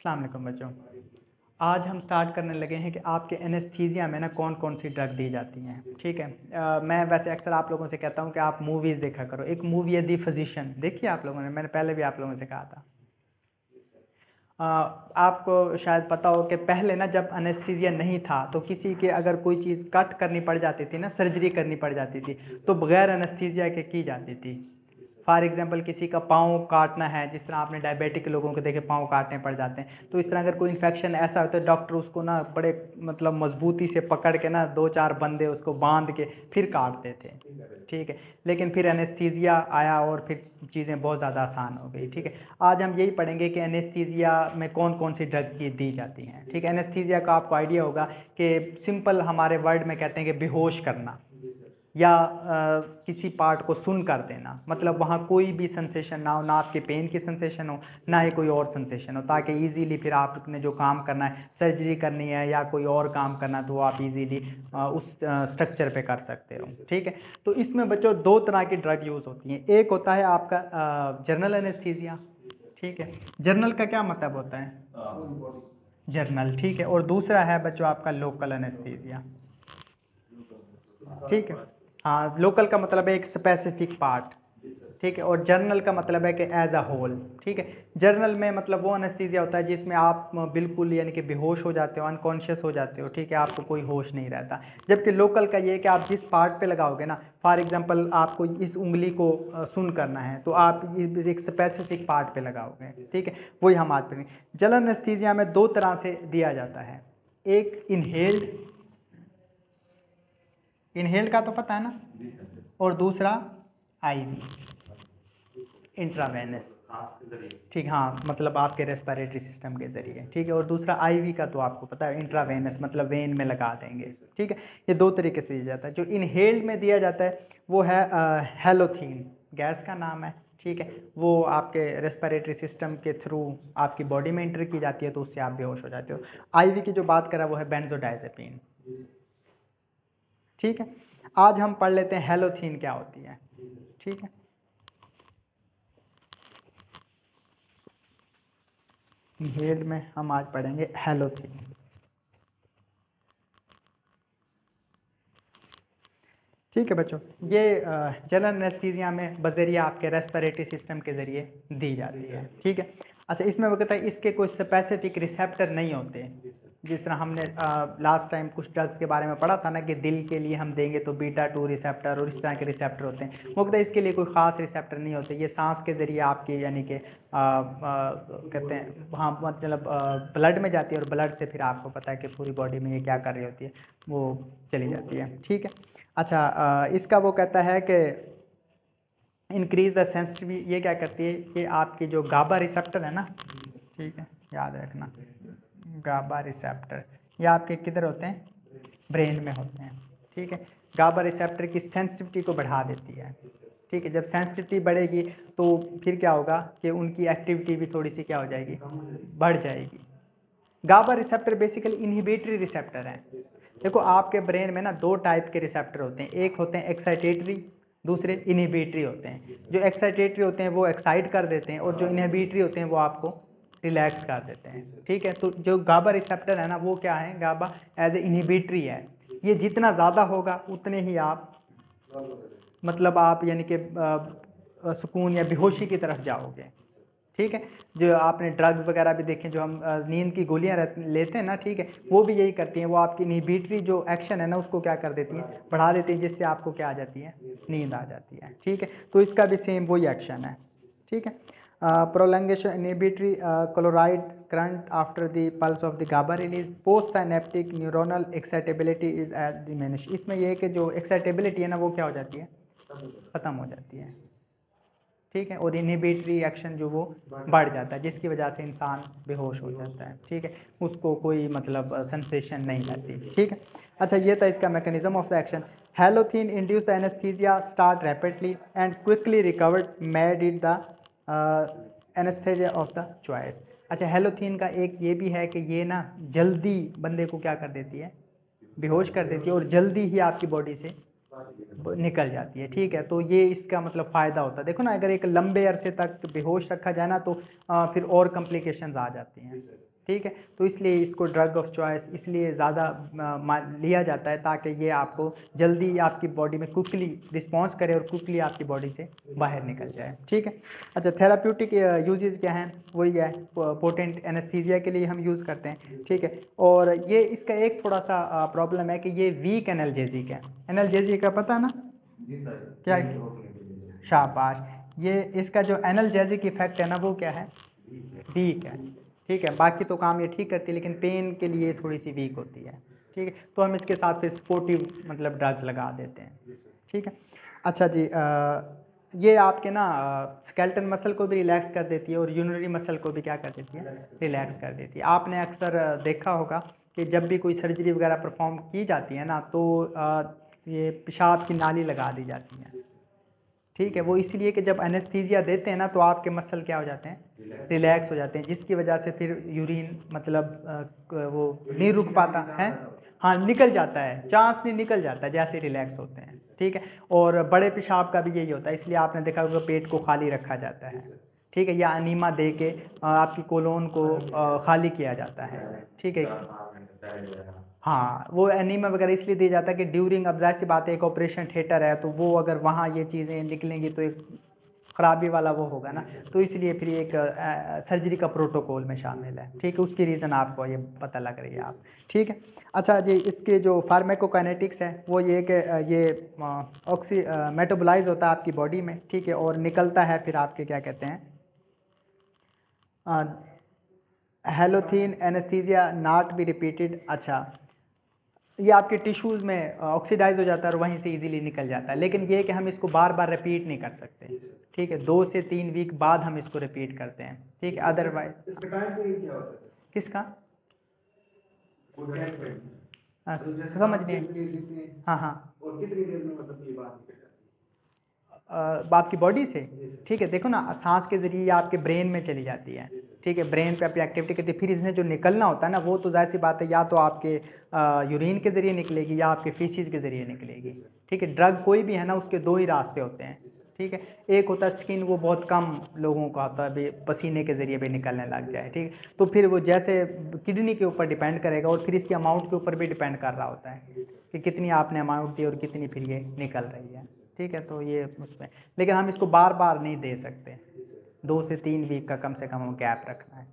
अस्सलाम वालेकुम बच्चों, आज हम स्टार्ट करने लगे हैं कि आपके एनेस्थीसिया में ना कौन कौन सी ड्रग दी जाती हैं। ठीक है, मैं वैसे अक्सर आप लोगों से कहता हूं कि आप मूवीज़ देखा करो। एक मूवी है दी फिजिशियन, देखिए आप लोगों ने, मैंने पहले भी आप लोगों से कहा था। आपको शायद पता हो कि पहले ना जब एनेस्थीसिया नहीं था तो किसी के अगर कोई चीज़ कट करनी पड़ जाती थी ना, सर्जरी करनी पड़ जाती थी तो बग़ैर एनेस्थीसिया के की जाती थी। फॉर एग्जांपल किसी का पाँव काटना है, जिस तरह आपने डायबिटिक लोगों को देखे पाँव काटने पड़ जाते हैं, तो इस तरह अगर कोई इन्फेक्शन ऐसा होता है डॉक्टर उसको ना बड़े मतलब मजबूती से पकड़ के ना दो चार बंदे उसको बांध के फिर काटते थे। ठीक है, लेकिन फिर एनेस्थीसिया आया और फिर चीज़ें बहुत ज़्यादा आसान हो गई। ठीक है, आज हम यही पढ़ेंगे कि एनेस्थीसिया में कौन कौन सी ड्रग की दी जाती हैं। ठीक है, एनेस्थीसिया का आपको आइडिया होगा कि सिंपल हमारे वर्ड में कहते हैं कि बेहोश करना या किसी पार्ट को सुन कर देना, मतलब वहाँ कोई भी सेंसेशन ना हो, ना आपके पेन की सेंसेशन हो ना ही कोई और सेंसेशन हो, ताकि इजीली फिर आपने जो काम करना है, सर्जरी करनी है या कोई और काम करना है, तो आप इजीली उस स्ट्रक्चर पे कर सकते हो। ठीक है, तो इसमें बच्चों दो तरह की ड्रग यूज़ होती हैं। एक होता है आपका जनरल एनेस्थीसिया। ठीक है, जनरल का क्या मतलब होता है? जनरल। ठीक है, और दूसरा है बच्चों आपका लोकल एनेस्थीसिया। ठीक है, हाँ, लोकल का मतलब है एक स्पेसिफिक पार्ट। ठीक है, और जनरल का मतलब है कि एज अ होल। ठीक है, जनरल में मतलब वो एनेस्थीसिया होता है जिसमें आप बिल्कुल यानी कि बेहोश हो जाते हो, अनकॉन्शियस हो जाते हो। ठीक है, आपको कोई होश नहीं रहता। जबकि लोकल का ये है कि आप जिस पार्ट पे लगाओगे ना, फॉर एग्जांपल आपको इस उंगली को सुन करना है तो आप एक स्पेसिफिक पार्ट पर लगाओगे। ठीक है, वही हम आज पढ़ेंगे। जनरल एनेस्थीसिया में दो तरह से दिया जाता है, एक इनहेल्ड, इनहेल्ड का तो पता है ना, और दूसरा आईवी, इंट्रावेनस। ठीक, हाँ, मतलब आपके रेस्पिरेटरी सिस्टम के ज़रिए। ठीक है, और दूसरा आईवी का तो आपको पता है, इंट्रावेनस मतलब वेन में लगा देंगे। ठीक है, ये दो तरीके से दिया जाता है। जो इनहेल्ड में दिया जाता है वो है हेलोथीन, गैस का नाम है। ठीक है, वो आपके रेस्पिरेटरी सिस्टम के थ्रू आपकी बॉडी में एंटर की जाती है तो उससे आप बेहोश हो जाते हो। आईवी की जो बात करा वो है बेंजोडाइजेपिन। ठीक है, आज हम पढ़ लेते हैं हेलोथीन क्या होती है। ठीक है, इनहेल्ड में हम आज पढ़ेंगे हेलोथीन। ठीक है बच्चों, ये जनरल एनेस्थीसिया में बजरिया आपके रेस्पिरेटरी सिस्टम के ज़रिए दी जाती है। ठीक है, अच्छा, इसमें वक्त है इसके कोई स्पेसिफिक रिसेप्टर नहीं होते। जिस तरह हमने लास्ट टाइम कुछ ड्रग्स के बारे में पढ़ा था ना कि दिल के लिए हम देंगे तो बीटा 2 रिसेप्टर और इस तरह के रिसेप्टर होते हैं। मुख्य इसके लिए कोई ख़ास रिसेप्टर नहीं होते, ये सांस के ज़रिए आपकी यानी कि कहते हैं वहाँ मतलब ब्लड में जाती है और ब्लड से फिर आपको पता है कि पूरी बॉडी में ये क्या कर रही होती है, वो चली जाती है। ठीक है, अच्छा, इसका वो कहता है कि इंक्रीज़ द सेंसिटिविटी, ये क्या करती है कि आपकी जो गाबा रिसेप्टर है ना, ठीक है, याद रखना गाबा रिसेप्टर, ये आपके किधर होते हैं? ब्रेन में होते हैं। ठीक है, गाबा रिसेप्टर की सेंसिटिविटी को बढ़ा देती है। ठीक है, जब सेंसिटिविटी बढ़ेगी तो फिर क्या होगा कि उनकी एक्टिविटी भी थोड़ी सी क्या हो जाएगी, बढ़ जाएगी। GABA receptor basically inhibitory receptor हैं। देखो आपके ब्रेन में ना दो टाइप के रिसेप्टर होते हैं, एक होते हैं एक्साइटेटरी, दूसरे इनहिबिटरी होते हैं। जो एक्साइटेटरी होते हैं वो एक्साइट कर देते हैं और जो इनहिबिटरी होते हैं वो आपको रिलैक्स कर देते हैं। ठीक है, तो जो गाबा रिसेप्टर है ना वो क्या है, गाबा एज ए इनहिबिटरी है। ये जितना ज़्यादा होगा उतने ही आप मतलब आप यानी कि सुकून या बेहोशी की तरफ जाओगे। ठीक है, जो आपने ड्रग्स वगैरह भी देखें, जो हम नींद की गोलियां लेते हैं ना, ठीक है, वो भी यही करती हैं, वो आपकी इनहिबिटरी जो एक्शन है ना उसको क्या कर देती हैं, बढ़ा देती हैं, जिससे आपको क्या आ जाती है, नींद आ जाती है। ठीक है, तो इसका भी सेम वही एक्शन है। ठीक है, prolongation inhibitory chloride current after the pulse of the GABA release, postsynaptic neuronal excitability is diminished। इसमें यह है कि जो एक्साइटेबिलिटी है ना वो क्या हो जाती है, ख़त्म हो जाती है। ठीक है, और इनहिबिटरी एक्शन जो वो बढ़ जाता है, जिसकी वजह से इंसान बेहोश हो जाता है। ठीक है, उसको कोई मतलब सेंसेशन नहीं रहती। ठीक है, अच्छा, ये था इसका mechanism of the action. Halothane induce the anaesthesia start rapidly and quickly recovered made it the anaesthesia of the choice. अच्छा, हेलोथीन का एक ये भी है कि ये ना जल्दी बंदे को क्या कर देती है, बेहोश कर देती है और जल्दी ही आपकी बॉडी से निकल जाती है। ठीक है, तो ये इसका मतलब फ़ायदा होता है। देखो ना, अगर एक लंबे अरसे तक बेहोश रखा जाए ना तो फिर और कॉम्प्लिकेशंस आ जाती हैं। ठीक है, तो इसलिए इसको ड्रग ऑफ चॉइस इसलिए ज़्यादा लिया जाता है ताकि ये आपको जल्दी आपकी बॉडी में क्विकली रिस्पॉन्स करे और क्विकली आपकी बॉडी से बाहर निकल जाए। ठीक है, अच्छा थेराप्यूटिक यूजेस क्या हैं? वही है, पोटेंट एनेस्थीसिया के लिए हम यूज़ करते हैं। ठीक है, और ये इसका एक थोड़ा सा प्रॉब्लम है कि ये वीक एनाल्जेसिक है। एनाल्जेसिक का पता ना क्या? शाबाश। ये इसका जो एनाल्जेसिक इफ़ेक्ट है ना वो क्या है? वीक है। ठीक है, बाकी तो काम ये ठीक करती है लेकिन पेन के लिए थोड़ी सी वीक होती है। ठीक है, तो हम इसके साथ फिर सपोर्टिव मतलब ड्रग्स लगा देते हैं। ठीक है, अच्छा जी, ये आपके ना स्केलेटन मसल को भी रिलैक्स कर देती है और यूरिनरी मसल को भी क्या कर देती है? रिलैक्स कर देती है। आपने अक्सर देखा होगा कि जब भी कोई सर्जरी वगैरह परफॉर्म की जाती है ना तो ये पेशाब की नाली लगा दी जाती है। ठीक है, वो इसलिए कि जब एनेस्थीसिया देते हैं ना तो आपके मसल क्या हो जाते हैं? रिलैक्स हो जाते हैं, जिसकी वजह से फिर यूरिन मतलब वो नहीं रुक पाता है, हाँ निकल जाता है, चांस नहीं निकल जाता है जैसे रिलैक्स होते हैं। ठीक है, और बड़े पेशाब का भी यही होता है, इसलिए आपने देखा होगा पेट को खाली रखा जाता है। ठीक है, या अनीमा दे के आपकी कोलोन को खाली किया जाता है। ठीक है, हाँ वो एनीमा वगैरह इसलिए दिया जाता है कि ड्यूरिंग, अब जाहिर सी बात है एक ऑपरेशन थिएटर है तो वो अगर वहाँ ये चीज़ें निकलेंगी तो एक ख़राबी वाला वो होगा ना, तो इसलिए फिर एक सर्जरी का प्रोटोकॉल में शामिल है। ठीक है, उसकी रीज़न आपको ये पता लग रही है आप। ठीक है, अच्छा जी, इसके जो फार्माकोकाइनेटिक्स है वो ये कि ये ऑक्सी मेटाबोलाइज होता है आपकी बॉडी में। ठीक है, और निकलता है फिर आपके क्या कहते हैं halothane anaesthesia not be repeated. अच्छा, ये आपके टिश्यूज़ में ऑक्सीडाइज हो जाता है और वहीं से इजीली निकल जाता है, लेकिन ये कि हम इसको बार बार रिपीट नहीं कर सकते। ठीक है, 2 से 3 वीक बाद हम इसको रिपीट करते हैं। ठीक है, अदरवाइज किसका समझ नहीं। हाँ हाँ, आपकी बॉडी से। ठीक है, देखो ना, सांस के ज़रिए आपके ब्रेन में चली जाती है। ठीक है, ब्रेन पे अपनी एक्टिविटी करती है, फिर इसने जो निकलना होता है ना वो तो जाहिर सी बात है या तो आपके यूरिन के ज़रिए निकलेगी या आपके फीसीज के ज़रिए निकलेगी। ठीक है, ड्रग कोई भी है ना उसके 2 ही रास्ते होते हैं। ठीक है, एक होता है स्किन, वो बहुत कम लोगों का होता है, पसीने के ज़रिए भी निकलने लग जाए। ठीक है, तो फिर वो जैसे किडनी के ऊपर डिपेंड करेगा और फिर इसके अमाउंट के ऊपर भी डिपेंड कर रहा होता है कि कितनी आपने अमाउंट दी और कितनी फिर ये निकल रही है। ठीक है, तो ये उसमें, लेकिन हम इसको बार बार नहीं दे सकते, 2 से 3 वीक का कम से कम हम गैप रखना है।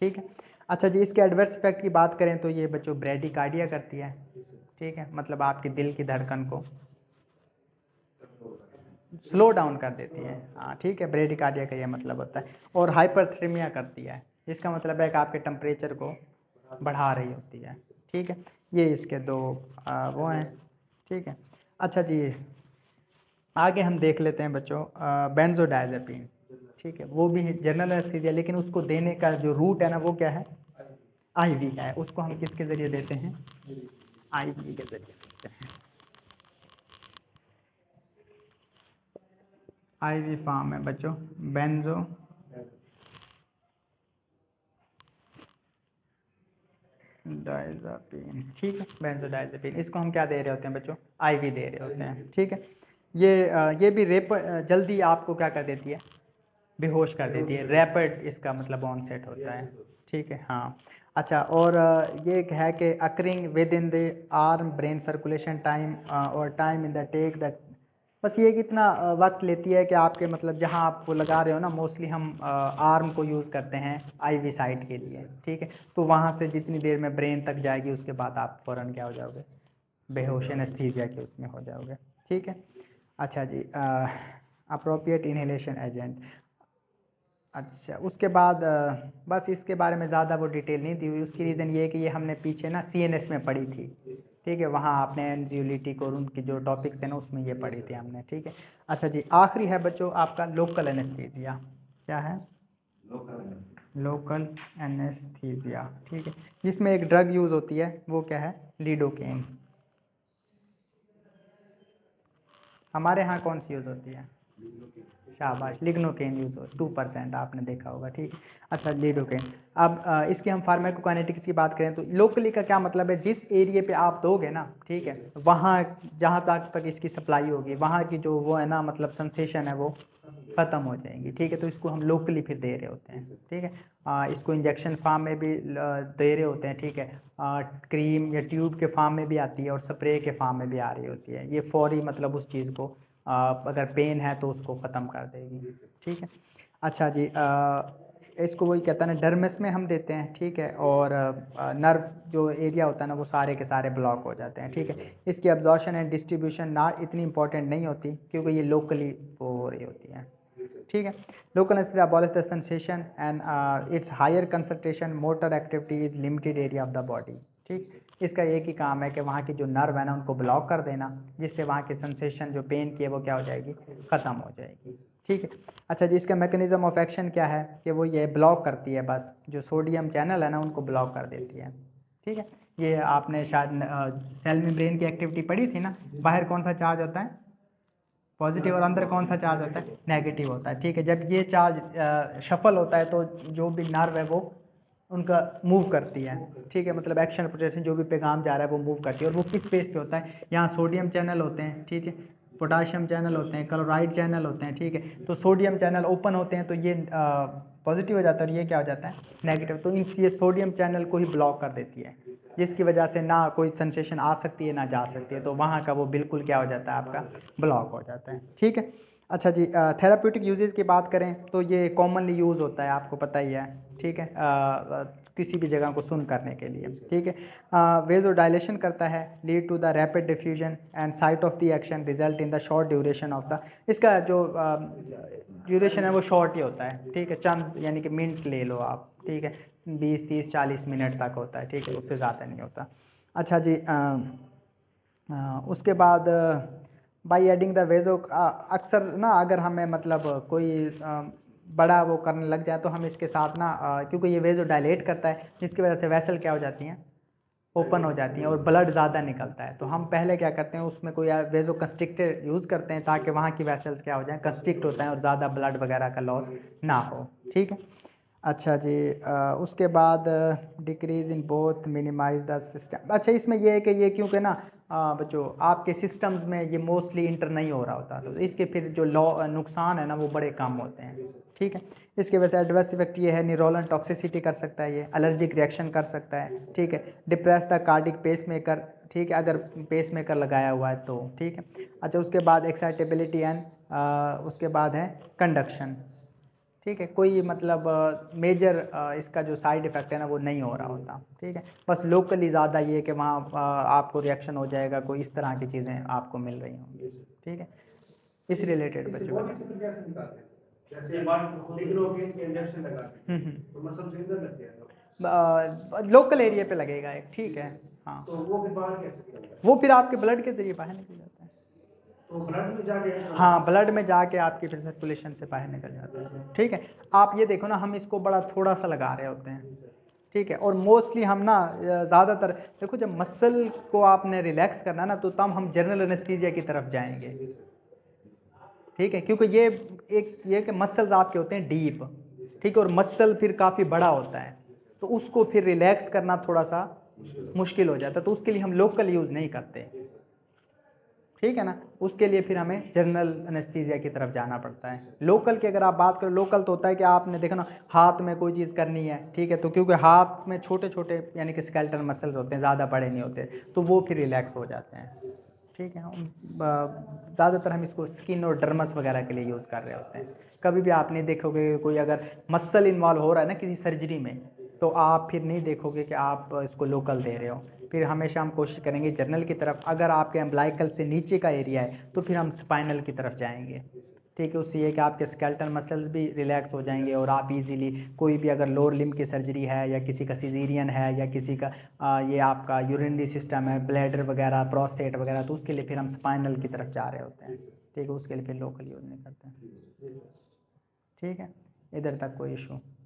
ठीक है, अच्छा जी, इसके एडवर्स इफेक्ट की बात करें तो ये बच्चों ब्रेडिकार्डिया करती है। ठीक है, मतलब आपके दिल की धड़कन को स्लो डाउन कर देती है। हाँ ठीक है, ब्रेडिकार्डिया का ये मतलब होता है। और हाइपरथर्मिया करती है, इसका मतलब है कि आपके टेम्परेचर को बढ़ा रही होती है। ठीक है, ये इसके 2 वो हैं। ठीक है, अच्छा जी, आगे हम देख लेते हैं बच्चों बेंजोडायज़ेपिन। ठीक है, वो भी जनरल एनेस्थीसिया, लेकिन उसको देने का जो रूट है ना वो क्या है? आईवी है। उसको हम किसके ज़रिए देते हैं? आईवी के ज़रिए देते हैं। आईवी फॉर्म है बच्चों बेंजो डायज़ेपिन। ठीक है, बेंजोडायज़ेपिन, इसको हम क्या दे रहे होते हैं बच्चों? आईवी दे रहे होते हैं। ठीक है, ये भी जल्दी आपको क्या कर देती है? बेहोश कर देती है। रैपिड इसका मतलब ऑनसेट होता है। ठीक है, हाँ अच्छा, और ये एक है कि occurring with in the arm brain circulation time और time in the take that, बस ये कितना वक्त लेती है कि आपके मतलब जहाँ आप वो लगा रहे हो ना, मोस्टली हम आर्म को यूज़ करते हैं आईवी साइट के लिए। ठीक है, तो वहाँ से जितनी देर में ब्रेन तक जाएगी उसके बाद आप फ़ौरन क्या हो जाओगे? बेहोश एनेस्थीसिया के उसमें हो जाओगे। ठीक है, अच्छा जी, अप्रोप्रिएट इनहेलेशन एजेंट। अच्छा, उसके बाद बस इसके बारे में ज़्यादा वो डिटेल नहीं दी हुई, उसकी रीज़न ये है कि ये हमने पीछे ना CNS में पढ़ी थी। ठीक है, वहाँ आपने एनजियोलिटिक और उनके जो टॉपिक्स थे ना उसमें ये पढ़ी थी हमने। ठीक है, अच्छा जी, आखिरी है बच्चों आपका लोकल एनेस्थीसिया। क्या है? Local anaesthesia. ठीक है, जिसमें एक ड्रग यूज़ होती है, वो क्या है? लिडोकेन। हमारे यहाँ कौन सी यूज़ होती है? शाबाश, लिग्नोकेन यूज़ हो 2%, आपने देखा होगा। ठीक, अच्छा लिडोकेन। अब इसके हम फार्माकोकाइनेटिक्स की बात करें तो लोकली का क्या मतलब है, जिस एरिया पे आप दोगे ना, ठीक है, वहाँ जहाँ तक इसकी सप्लाई होगी वहाँ की जो वो है ना मतलब सेंसेशन है वो ख़त्म हो जाएंगी। ठीक है, तो इसको हम लोकली फिर दे रहे होते हैं। ठीक है, इसको इंजेक्शन फार्म में भी दे रहे होते हैं। ठीक है, क्रीम या ट्यूब के फार्म में भी आती है और स्प्रे के फार्म में भी आ रही होती है। ये फौरी मतलब उस चीज़ को अगर पेन है तो उसको ख़त्म कर देगी। ठीक है, अच्छा जी, इसको वही कहता है ना डर्मिस में हम देते हैं। ठीक है, और नर्व जो एरिया होता है ना वो सारे के सारे ब्लॉक हो जाते हैं। ठीक है, इसकी अब्जॉर्प्शन एंड डिस्ट्रीब्यूशन ना इतनी इंपॉर्टेंट नहीं होती क्योंकि ये लोकली वो हो रही होती है। ठीक है, local anaesthesia abolish the sensation and its higher concentration motor activity is limited area of the body. ठीक, इसका एक ही काम है कि वहाँ की जो नर्व है ना उनको ब्लॉक कर देना, जिससे वहाँ की सेंसेशन जो पेन की है वो क्या हो जाएगी, ख़त्म हो जाएगी। ठीक है, अच्छा जी, इसका मैकेनिज़्म ऑफ एक्शन क्या है कि वो ये ब्लॉक करती है, बस जो सोडियम चैनल है ना उनको ब्लॉक कर देती है। ठीक है, ये आपने शायद सेल मेम्ब्रेन की एक्टिविटी पढ़ी थी ना, बाहर कौन सा चार्ज होता है पॉजिटिव और अंदर कौन सा चार्ज होता है नेगेटिव होता है। ठीक है, जब ये चार्ज शफल होता है तो जो भी नर्व है वो उनका मूव करती है। ठीक है, मतलब एक्शन पोटेंशियल जो भी पैगाम जा रहा है वो मूव करती है। और वो किस बेस पे होता है, यहाँ सोडियम चैनल होते हैं, ठीक है, पोटाशियम चैनल होते हैं, क्लोराइड चैनल होते हैं। ठीक है, तो सोडियम चैनल ओपन होते हैं तो ये पॉजिटिव हो जाता है और ये क्या हो जाता है नेगेटिव। तो इन ये सोडियम चैनल को ही ब्लॉक कर देती है, जिसकी वजह से ना कोई सेंसेशन आ सकती है ना जा सकती है। तो वहाँ का वो बिल्कुल क्या हो जाता है, आपका ब्लॉक हो जाता है। ठीक है, अच्छा जी, थेराप्यूटिक यूजेज़ की बात करें तो ये कॉमनली यूज़ होता है, आपको पता ही है। ठीक है, किसी भी जगह को सुन करने के लिए। ठीक है, वेजो डायलेशन करता है, lead to the rapid diffusion and site of the action result in the short duration of the, इसका जो ड्यूरेशन है वो शॉर्ट ही होता है। ठीक है, चंद यानी कि मिनट ले लो आप। ठीक है, 20, 30, 40 मिनट तक होता है। ठीक है, उससे ज़्यादा नहीं होता। अच्छा जी, उसके बाद बाई एडिंग द वेजो, अक्सर ना अगर हमें मतलब कोई बड़ा वो करने लग जाए तो हम इसके साथ ना क्योंकि ये वेजो डायलेट करता है जिसकी वजह से वेसल क्या हो जाती हैं, ओपन हो जाती हैं और ब्लड ज़्यादा निकलता है। तो हम पहले क्या करते हैं उसमें कोई वेजो कंस्ट्रिक्टर यूज़ करते हैं ताकि वहाँ की वेसल्स क्या हो जाएँ, कंस्ट्रिक्ट होता है और ज़्यादा ब्लड वगैरह का लॉस ना हो। ठीक है, अच्छा जी, उसके बाद decrease in both minimise the system. अच्छा, इसमें यह है कि ये क्योंकि ना बच्चों आपके सिस्टम्स में ये मोस्टली इंटर नहीं हो रहा होता तो इसके फिर जो नुकसान है ना वो बड़े कम होते हैं। ठीक है, इसके वजह से एडवर्स इफेक्ट ये है, न्यूरोलन टॉक्सिसिटी कर सकता है, ये एलर्जिक रिएक्शन कर सकता है। ठीक है, depress the cardiac pacemaker, ठीक है, अगर पेस मेकर लगाया हुआ है तो। ठीक है, अच्छा, उसके बाद एक्साइटेबिलिटी एंड उसके बाद है कंडक्शन। ठीक है, कोई मतलब मेजर इसका जो साइड इफ़ेक्ट है ना वो नहीं हो रहा होता। ठीक है, बस लोकली ज़्यादा ये कि वहाँ आपको रिएक्शन हो जाएगा, कोई इस तरह की चीज़ें आपको मिल रही होंगी। ठीक है, इस रिलेटेड बच्चों को लोकल एरिया पे लगेगा एक। ठीक है, हाँ, तो वो फिर आपके ब्लड के जरिए बाहर निकल जाता है। तो ब्लड में जाके, हाँ, ब्लड में जाके आपकी फिर सर्कुलेशन से बाहर निकल जाता है। ठीक है, आप ये देखो ना हम इसको बड़ा थोड़ा सा लगा रहे होते हैं। ठीक है, और मोस्टली हम ना ज़्यादातर देखो जब मसल को आपने रिलैक्स करना ना तो तब हम जनरल एनेस्थीसिया की तरफ जाएंगे। ठीक है, क्योंकि ये एक ये कि मसल्स आपके होते हैं डीप, ठीक है, और मसल फिर काफ़ी बड़ा होता है तो उसको फिर रिलैक्स करना थोड़ा सा मुश्किल हो जाता है। तो उसके लिए हम लोकल यूज़ नहीं करते, ठीक है ना, उसके लिए फिर हमें जनरल एनेस्थीसिया की तरफ जाना पड़ता है। लोकल की अगर आप बात करो, लोकल तो होता है कि आपने देखा ना हाथ में कोई चीज़ करनी है, ठीक है, तो क्योंकि हाथ में छोटे छोटे यानी कि स्केलेटल मसल्स होते हैं, ज़्यादा बड़े नहीं होते तो वो फिर रिलैक्स हो जाते हैं। ठीक है, ज़्यादातर हम इसको स्किन और डर्मस वगैरह के लिए यूज़ कर रहे होते हैं। कभी भी आप नहीं देखोगे कोई अगर मसल इन्वॉल्व हो रहा है ना किसी सर्जरी में तो आप फिर नहीं देखोगे कि आप इसको लोकल दे रहे हो। फिर हमेशा हम कोशिश करेंगे जनरल की तरफ। अगर आपके एम्ब्लाइकल से नीचे का एरिया है तो फिर हम स्पाइनल की तरफ जाएंगे। ठीक है, उससे ये कि आपके स्केलेटल मसल्स भी रिलैक्स हो जाएंगे और आप इजीली कोई भी अगर लोअर लिम्ब की सर्जरी है या किसी का सीजेरियन है या किसी का ये आपका यूरिनरी सिस्टम है, ब्लैडर वगैरह, प्रोस्टेट वगैरह, तो उसके लिए फिर हम स्पाइनल की तरफ जा रहे होते हैं। ठीक है, उसके लिए फिर लोकल यूज़ नहीं करते हैं। ठीक है, इधर तक कोई इशू